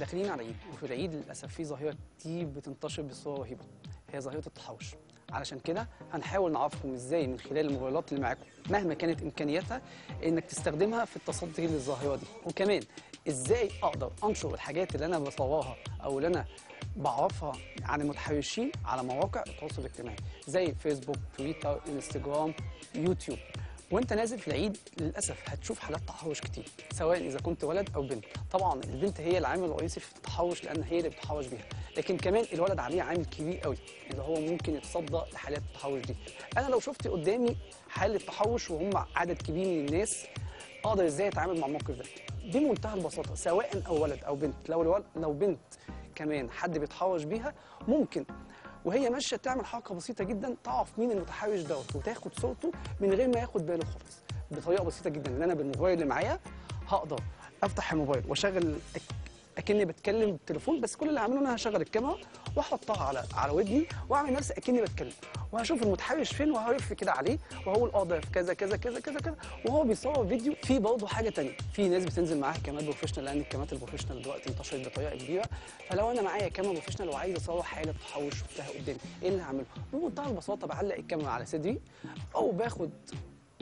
داخلين على العيد، وفي العيد للاسف في ظاهره كتير بتنتشر بصوره رهيبه، هي ظاهره التحرش. علشان كده هنحاول نعرفكم ازاي من خلال الموبايلات اللي معاكم مهما كانت امكانياتها انك تستخدمها في التصدي للظاهره دي، وكمان ازاي اقدر انشر الحاجات اللي انا بصورها او اللي انا بعرفها عن المتحرشين على مواقع التواصل الاجتماعي زي فيسبوك، تويتر، انستجرام، يوتيوب. وانت نازل في العيد للاسف هتشوف حالات تحرش كتير، سواء اذا كنت ولد او بنت. طبعا البنت هي العامل الرئيسي في التحرش لان هي اللي بتحرش بيها، لكن كمان الولد عليه عامل كبير قوي اللي هو ممكن يتصدى لحالات التحرش دي. انا لو شفت قدامي حاله تحرش وهم عدد كبير من الناس، اقدر ازاي اتعامل مع الموقف ده بمنتهى البساطه؟ سواء او ولد او بنت، لو بنت كمان حد بيتحرش بيها، ممكن وهي ماشيه تعمل حركه بسيطه جدا تعرف مين المتحرش دوت وتاخد صورته من غير ما ياخد باله خالص، بطريقه بسيطه جدا ان انا بالموبايل اللي معايا هقدر افتح الموبايل واشغل اكني بتكلم بالتليفون، بس كل اللي هعمله انا هشغل الكاميرا واحطها على ودني واعمل نفسي اكني بتكلم، وهشوف المتحرش فين وهلف كده عليه وهقول اه ده في كذا كذا كذا كذا كذا وهو بيصور فيديو. في برضه حاجه ثانيه، في ناس بتنزل معاها كاميرات بروفيشنال لان الكاميرات البروفيشنال دلوقتي انتشرت بطريقه كبيره، فلو انا معايا كاميرا بروفيشنال وعايز اصور حاله تحرش شفتها قدامي، ايه اللي هعمله؟ بمنتهى البساطه بعلق الكاميرا على صدري او باخد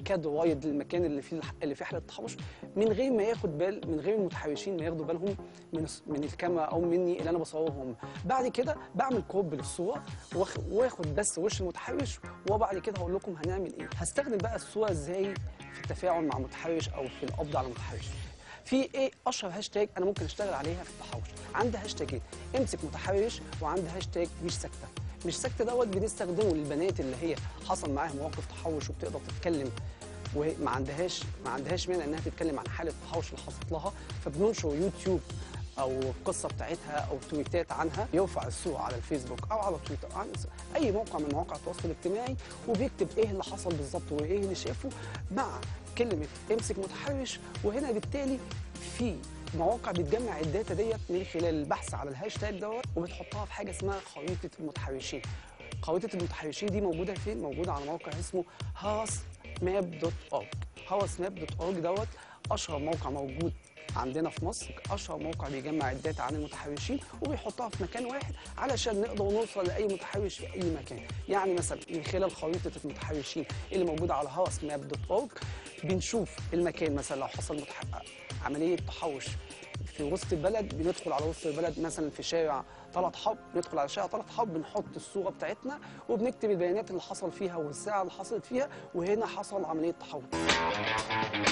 كاد وايد للمكان اللي فيه حاله تحرش من غير ما ياخد بال، من غير المتحرشين ما ياخدوا بالهم من الكاميرا او مني اللي انا بصورهم. بعد كده بعمل كوب للصوره واخد بس وش المتحرش، وبعد كده هقول لكم هنعمل ايه. هستخدم بقى الصوره ازاي في التفاعل مع المتحرش او في القبض على المتحرش. في ايه اشهر هاشتاج انا ممكن اشتغل عليها في التحرش؟ عندي هاشتاجين، امسك متحرش، وعندي هاشتاج مش ساكته. مش ساكته دوت بنستخدمه للبنات اللي هي حصل معاها مواقف تحرش وبتقدر تتكلم وما عندهاش مانع انها تتكلم عن حاله التحرش اللي حصلت لها، فبننشر يوتيوب او القصه بتاعتها او تويتات عنها، يرفع الصوره على الفيسبوك او على تويتر او اي موقع من مواقع التواصل الاجتماعي، وبيكتب ايه اللي حصل بالظبط وايه اللي شافه مع كلمه امسك متحرش. وهنا بالتالي في مواقع بتجمع الداتا ديت من خلال البحث على الهاشتاج دوت وبتحطها في حاجه اسمها خريطه المتحرشين. خريطه المتحرشين دي موجوده فين؟ موجوده على موقع اسمه هوس ماب دوت اورج. هوس ماب دوت اورج دوت اشهر موقع موجود عندنا في مصر، اشهر موقع بيجمع الداتا عن المتحرشين وبيحطها في مكان واحد علشان نقدر نوصل لاي متحرش في اي مكان. يعني مثلا من خلال خريطه المتحرشين اللي موجوده على هوس ماب دوت اورج بنشوف المكان، مثلا لو حصل عمليه تحرش في وسط البلد بندخل على وسط البلد، مثلا في شارع طلعت حرب ندخل على شارع طلعت حرب، بنحط الصوره بتاعتنا وبنكتب البيانات اللي حصل فيها والساعه اللي حصلت فيها وهنا حصل عمليه تحرش.